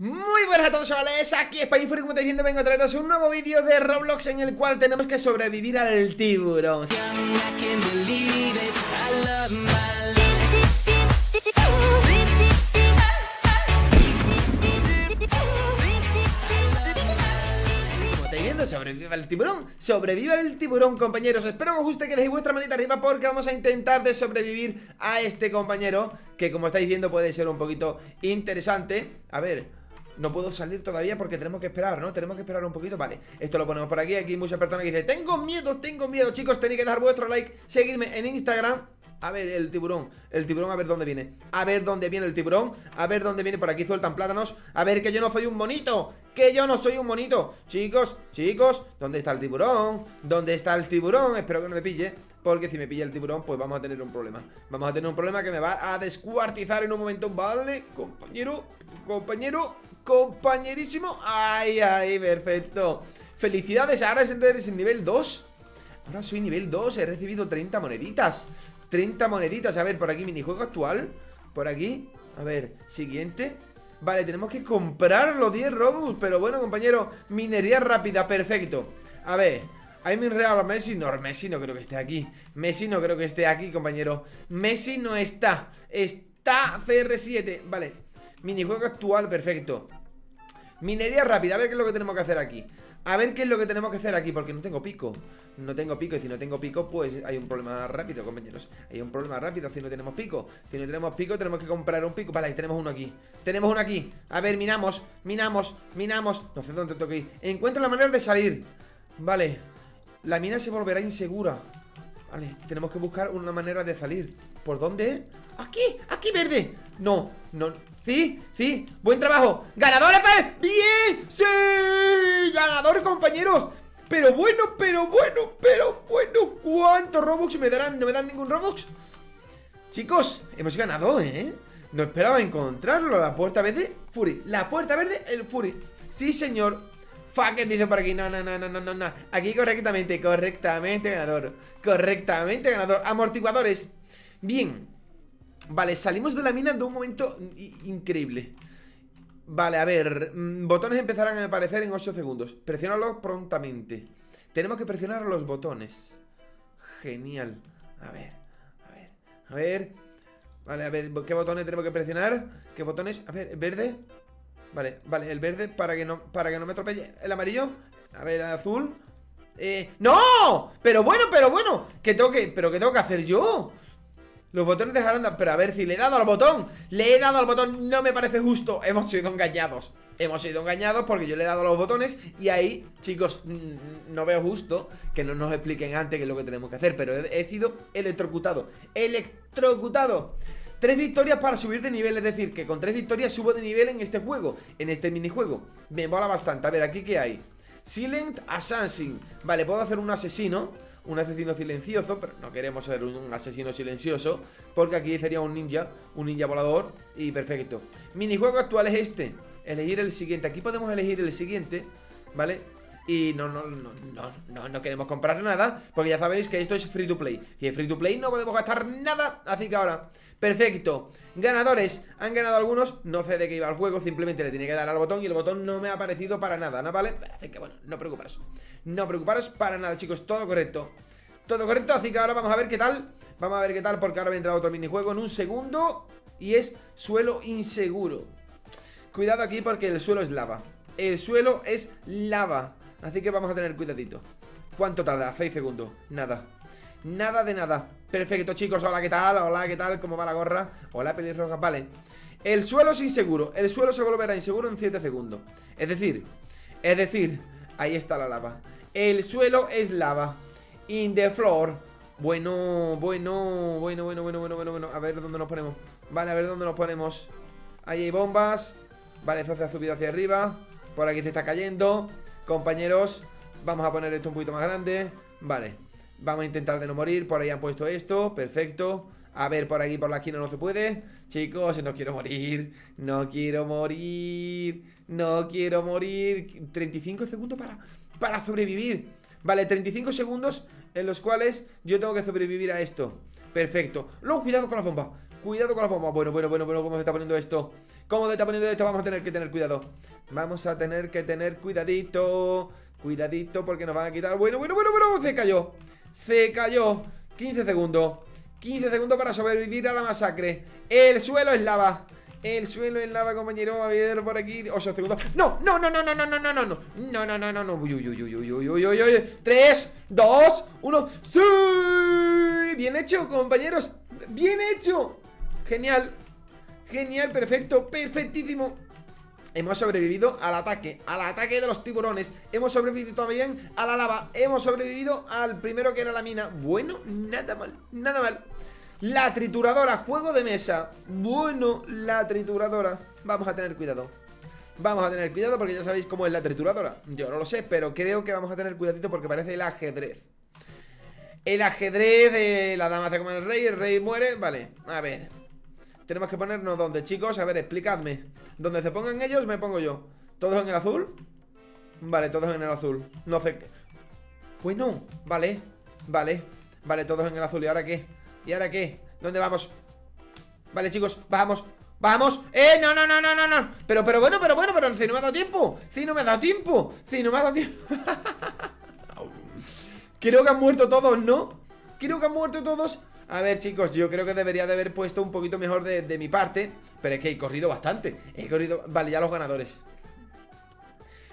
Muy buenas a todos, chavales, aquí SpainFury, como estáis viendo vengo a traeros un nuevo vídeo de Roblox en el cual tenemos que sobrevivir al tiburón. Sobreviva el tiburón, compañeros. Espero que os guste, que dejéis vuestra manita arriba, porque vamos a intentar de sobrevivir a este compañero, que como estáis viendo puede ser un poquito interesante. A ver, no puedo salir todavía porque tenemos que esperar, ¿no? Tenemos que esperar un poquito, vale. Esto lo ponemos por aquí. Aquí hay muchas personas que dicen, tengo miedo, chicos. Tenéis que dejar vuestro like, seguirme en Instagram. A ver, el tiburón, a ver dónde viene. A ver dónde viene el tiburón. A ver dónde viene, por aquí sueltan plátanos. A ver, que yo no soy un monito, que yo no soy un monito. Chicos, chicos, ¿dónde está el tiburón? ¿Dónde está el tiburón? Espero que no me pille, porque si me pilla el tiburón, pues vamos a tener un problema. Vamos a tener un problema que me va a descuartizar en un momento. Vale, compañero, compañerísimo. Ay, ay, perfecto. Felicidades, ahora eres nivel 2. Ahora soy nivel 2, he recibido 30 moneditas. 30 moneditas, a ver, por aquí, minijuego actual. Por aquí, a ver, siguiente. Vale, tenemos que comprar los 10 Robux, pero bueno, compañero. Minería rápida, perfecto. A ver, hay mi real Messi. No, Messi no creo que esté aquí. Messi no creo que esté aquí, compañero. Messi no está, está CR7, vale. Minijuego actual, perfecto. Minería rápida, a ver qué es lo que tenemos que hacer aquí. A ver qué es lo que tenemos que hacer aquí, porque no tengo pico. No tengo pico, y si no tengo pico, pues hay un problema rápido, compañeros. Hay un problema rápido si no tenemos pico. Si no tenemos pico, tenemos que comprar un pico. Vale, tenemos uno aquí. Tenemos uno aquí. A ver, minamos, minamos. No sé dónde tengo que ir. Encuentro la manera de salir. Vale. La mina se volverá insegura. Vale, tenemos que buscar una manera de salir. ¿Por dónde? Aquí, aquí verde. No, no. Sí, sí, buen trabajo. ¡Ganador, AP! ¡Bien! ¡Sí! ¡Ganador, compañeros! Pero bueno, ¿cuántos Robux me darán? ¿No me dan ningún Robux? Chicos, hemos ganado, ¿eh? No esperaba encontrarlo. La puerta verde, Fury. La puerta verde, el Fury. Sí, señor. Fucker, dice por aquí. No, no, no, no, no, no. Aquí correctamente, ganador. Correctamente, ganador. Amortiguadores. Bien. Vale, salimos de la mina de un momento increíble. Vale, a ver, botones empezarán a aparecer en 8 segundos. Presiónalos prontamente. Tenemos que presionar los botones. Genial. A ver, Vale, a ver, ¿qué botones tenemos que presionar? ¿Qué botones? A ver, verde. Vale, vale, el verde para que no me atropelle. El amarillo. A ver, azul. ¡No! Pero bueno, ¿qué tengo que, hacer yo? Los botones dejarán de... Pero a ver, si le he dado al botón. Le he dado al botón, no me parece justo. Hemos sido engañados. Hemos sido engañados porque yo le he dado a los botones. Y ahí, chicos, no veo justo que no nos expliquen antes qué es lo que tenemos que hacer. Pero he sido electrocutado. ¡Electrocutado! 3 victorias para subir de nivel. Es decir, que con 3 victorias subo de nivel en este juego. En este minijuego. Me mola bastante. A ver, ¿aquí qué hay? Silent Assassin. Vale, puedo hacer un asesino. Un asesino silencioso, pero no queremos ser un asesino silencioso, porque aquí sería un ninja volador. Y perfecto. Minijuego actual es este. Elegir el siguiente, aquí podemos elegir el siguiente. ¿Vale? Y no queremos comprar nada, porque ya sabéis que esto es free to play. Si es free to play no podemos gastar nada. Así que ahora, perfecto. Ganadores, han ganado algunos. No sé de qué iba el juego, simplemente le tenía que dar al botón y el botón no me ha aparecido para nada, ¿no? ¿Vale? Así que bueno, no preocuparos. No preocuparos para nada, chicos, todo correcto. Todo correcto, así que ahora vamos a ver qué tal. Vamos a ver qué tal, porque ahora vendrá otro minijuego en un segundo. Y es suelo inseguro. Cuidado aquí porque el suelo es lava. El suelo es lava. Así que vamos a tener cuidadito. ¿Cuánto tarda? 6 segundos, nada. Nada de nada, perfecto, chicos. Hola, ¿qué tal? Hola, ¿qué tal? ¿Cómo va la gorra? Hola, pelirrojas, vale. El suelo es inseguro, el suelo se volverá inseguro en 7 segundos. Es decir, ahí está la lava. El suelo es lava. In the floor. Bueno. A ver dónde nos ponemos. Vale, a ver dónde nos ponemos. Ahí hay bombas. Vale, eso se ha subido hacia arriba. Por aquí se está cayendo. Compañeros, vamos a poner esto un poquito más grande. Vale, vamos a intentar de no morir. Por ahí han puesto esto, perfecto. A ver, por aquí, por la esquina no se puede. Chicos, no quiero morir. No quiero morir. 35 segundos para sobrevivir. Vale, 35 segundos en los cuales yo tengo que sobrevivir a esto. Perfecto. Luego, cuidado con las bombas. Cuidado con las bombas. Bueno, ¿cómo se está poniendo esto? ¿Cómo se está poniendo esto? Vamos a tener que tener cuidado. Vamos a tener que tener cuidadito. Cuidadito porque nos van a quitar. Bueno, se cayó. Se cayó. 15 segundos. 15 segundos para sobrevivir a la masacre. El suelo es lava. El suelo en lava, compañero, va a ver por aquí. 8 segundos. No. Uy. 3, 2, 1. ¡Sí! Bien hecho, compañeros. Bien hecho. Genial. Genial, perfecto, perfectísimo. Hemos sobrevivido al ataque de los tiburones. Hemos sobrevivido también a la lava. Hemos sobrevivido al primero que era la mina. Bueno, nada mal, nada mal. La trituradora, juego de mesa. Bueno, la trituradora. Vamos a tener cuidado. Vamos a tener cuidado porque ya sabéis cómo es la trituradora. Yo no lo sé, pero creo que vamos a tener cuidadito porque parece el ajedrez. El ajedrez de la dama hace como el rey muere. Vale, a ver. Tenemos que ponernos donde, chicos. A ver, explicadme. Donde se pongan ellos, me pongo yo. ¿Todos en el azul? Vale, todos en el azul. No sé qué. Pues no, vale. Vale, todos en el azul. ¿Y ahora qué? ¿Y ahora qué? ¿Dónde vamos? Vale, chicos, bajamos. ¡Vamos! No. Pero si no me ha dado tiempo. Creo que han muerto todos, ¿no? A ver, chicos, yo creo que debería de haber puesto un poquito mejor de mi parte. Pero es que he corrido bastante. He corrido... Vale, ya los ganadores.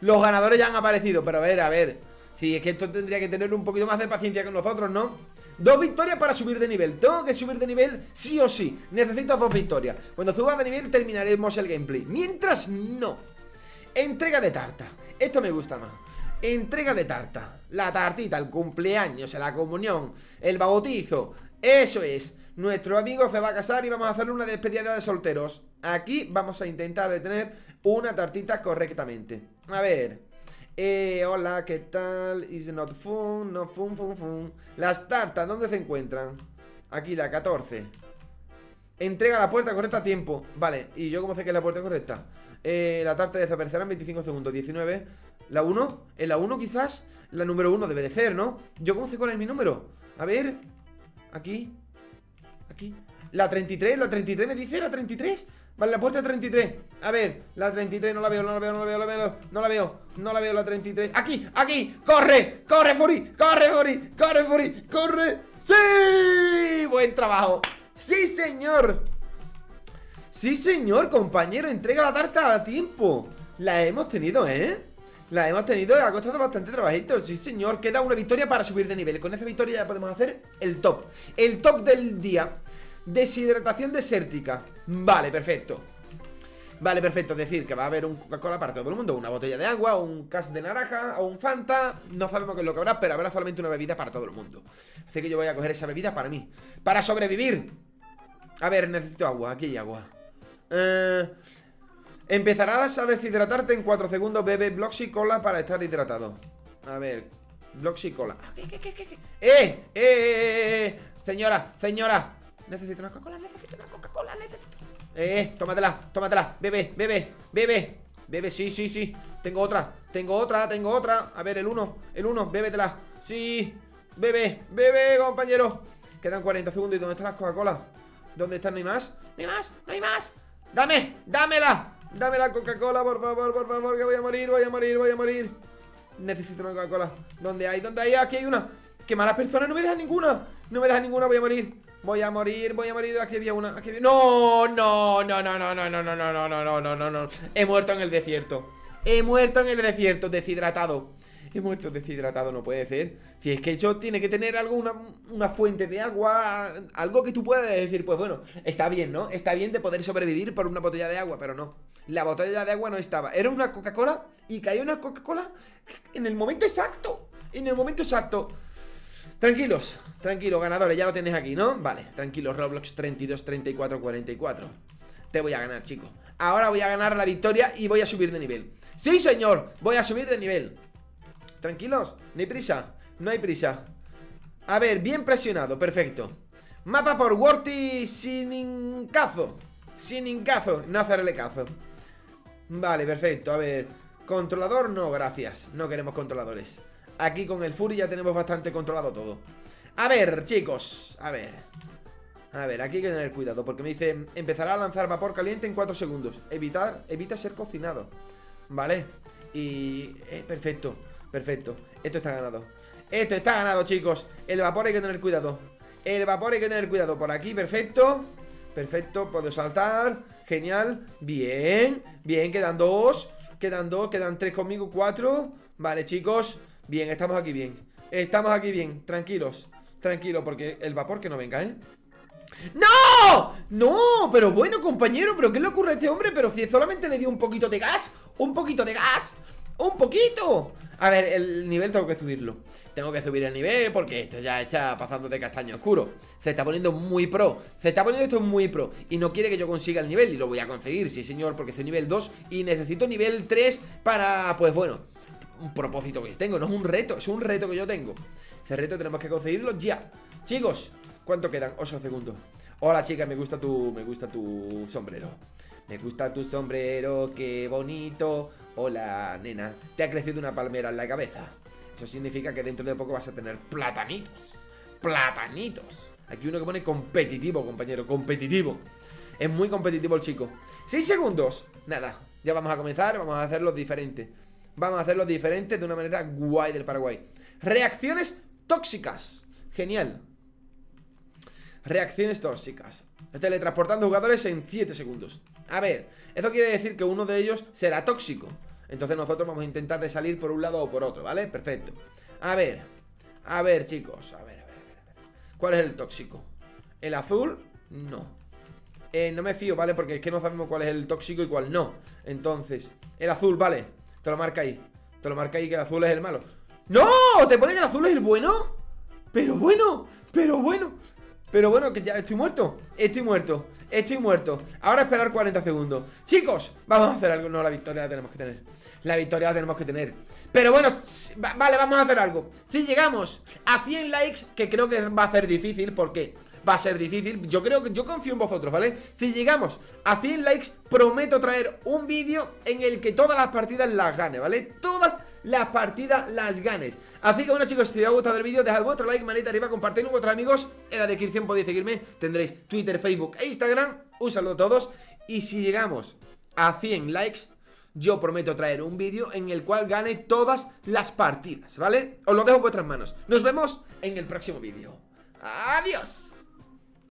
Los ganadores ya han aparecido. Pero a ver. Sí, es que esto tendría que tener un poquito más de paciencia con nosotros, ¿no? 2 victorias para subir de nivel. Tengo que subir de nivel sí o sí. Necesito 2 victorias. Cuando suba de nivel terminaremos el gameplay. Mientras no. Entrega de tarta. Esto me gusta más. Entrega de tarta. La tartita, el cumpleaños, la comunión, el bautizo. Eso es. Nuestro amigo se va a casar y vamos a hacerle una despedida de solteros. Aquí vamos a intentar de tener una tartita correctamente. A ver... hola, ¿qué tal? Is not fun, no fun, fun. Las tartas, ¿dónde se encuentran? Aquí, la 14. Entrega la puerta correcta a tiempo. Vale, ¿y yo cómo sé que es la puerta correcta? La tarta desaparecerá en 25 segundos, 19. ¿La 1? ¿En la 1 quizás? La número 1 debe de ser, ¿no? ¿Yo cómo sé cuál es mi número? A ver. Aquí. Aquí. La 33, la 33, ¿me dice? ¿La 33? Vale, la puerta 33. A ver, la 33 no la veo, la 33. Aquí, corre, Fury. Sí, buen trabajo. Sí, señor, compañero, entrega la tarta a tiempo. La hemos tenido, ¿eh? La hemos tenido, ha costado bastante trabajito. Sí, señor, queda una victoria para subir de nivel. Con esa victoria ya podemos hacer el top. El top del día. Deshidratación desértica. Vale, perfecto. Es decir, que va a haber un Coca-Cola para todo el mundo. Una botella de agua, un cas de naranja o un Fanta. No sabemos qué es lo que habrá, pero habrá solamente una bebida para todo el mundo. Así que yo voy a coger esa bebida para mí. ¡Para sobrevivir! A ver, necesito agua. Aquí hay agua. Empezarás a deshidratarte en 4 segundos. Bebe Bloxy cola para estar hidratado. A ver, Bloxy cola. Señora. Necesito una Coca-Cola. Tómatela. Bebe. Sí. Tengo otra. A ver, el uno. Bébetela. Sí. Bebe, compañero. Quedan 40 segundos. ¿Y dónde están las Coca-Cola? ¿Dónde están? No hay más. Dámela. Dame la Coca-Cola, por favor, que voy a morir. Necesito una Coca-Cola. ¿Dónde hay? Aquí hay una. ¡Qué malas personas! No me dejan ninguna, voy a morir. Aquí había una. No. He muerto en el desierto, deshidratado. No puede ser. Si es que yo tiene que tener algo, una fuente de agua, algo que tú puedas decir, pues bueno, está bien, ¿no? Está bien de poder sobrevivir por una botella de agua, pero no. La botella de agua no estaba. Era una Coca-Cola y cayó una Coca-Cola en el momento exacto. Tranquilos, ganadores, ya lo tenéis aquí, ¿no? Vale, tranquilos, Roblox 32, 34, 44. Te voy a ganar, chicos. Ahora voy a ganar la victoria y voy a subir de nivel. ¡Sí, señor! Voy a subir de nivel. Tranquilos, no hay prisa. A ver, bien presionado, perfecto. Mapa por Worty sin hincazo, no hacerle cazo. Vale, perfecto, a ver. Controlador, no, gracias. No queremos controladores. Aquí con el Fury ya tenemos bastante controlado todo. A ver, chicos, a ver. A ver, aquí hay que tener cuidado porque me dice: empezará a lanzar vapor caliente en 4 segundos. Evita ser cocinado. Vale. Y... perfecto, perfecto. Esto está ganado. Esto está ganado, chicos. El vapor hay que tener cuidado. El vapor hay que tener cuidado. Por aquí, perfecto. Perfecto, puedo saltar. Genial, bien. Bien, quedan 2. Quedan 2, quedan 3 conmigo, 4. Vale, chicos, bien, estamos aquí bien. Estamos aquí bien, tranquilos. Tranquilos, porque el vapor que no venga, ¿eh? ¡No! ¡No! Pero bueno, compañero, ¿pero qué le ocurre a este hombre? Pero si solamente le dio un poquito de gas. ¡Un poquito de gas! ¡Un poquito! A ver, el nivel tengo que subirlo. Tengo que subir el nivel porque esto ya está pasando de castaño oscuro. Se está poniendo muy pro. Se está poniendo esto muy pro. Y no quiere que yo consiga el nivel. Y lo voy a conseguir, sí señor, porque soy nivel 2 y necesito nivel 3 para... pues bueno, un propósito que yo tengo. No es un reto, es un reto que yo tengo. Ese reto tenemos que conseguirlo ya. Chicos, ¿cuánto quedan? 8 segundos. Hola chica, me gusta tu sombrero. Me gusta tu sombrero, qué bonito. Hola, nena. Te ha crecido una palmera en la cabeza. Eso significa que dentro de poco vas a tener platanitos. Platanitos. Aquí uno que pone competitivo, compañero. Competitivo. Es muy competitivo el chico. 6 segundos. Nada, ya vamos a comenzar. Vamos a hacerlo diferente. Vamos a hacerlo diferente de una manera guay del Paraguay. Reacciones tóxicas. Genial. Reacciones tóxicas. Teletransportando jugadores en 7 segundos. A ver, eso quiere decir que uno de ellos será tóxico. Entonces nosotros vamos a intentar de salir por un lado o por otro, ¿vale? Perfecto. A ver, chicos. A ver. ¿Cuál es el tóxico? ¿El azul? No. No me fío, ¿vale? Porque es que no sabemos cuál es el tóxico y cuál no. Entonces, el azul, ¿vale? Te lo marca ahí. Te lo marca ahí que el azul es el malo. ¡No! ¿Te pone que el azul es el bueno? Pero bueno, pero bueno. Pero bueno, que ya estoy muerto. Estoy muerto, estoy muerto. Ahora esperar 40 segundos. Chicos, vamos a hacer algo. No, la victoria la tenemos que tener. La victoria la tenemos que tener. Pero bueno, vale, vamos a hacer algo. Si llegamos a 100 likes, que creo que va a ser difícil, porque va a ser difícil. Yo creo que yo confío en vosotros, ¿vale? Si llegamos a 100 likes, prometo traer un vídeo en el que todas las partidas las gane, ¿vale? Todas las partidas las ganes. Así que bueno, chicos, si os ha gustado el vídeo, dejad vuestro like, manita arriba, compartid con vuestros amigos. En la descripción podéis seguirme, tendréis Twitter, Facebook e Instagram. Un saludo a todos. Y si llegamos a 100 likes, yo prometo traer un vídeo en el cual gane todas las partidas, ¿vale? Os lo dejo en vuestras manos. Nos vemos en el próximo vídeo. Adiós.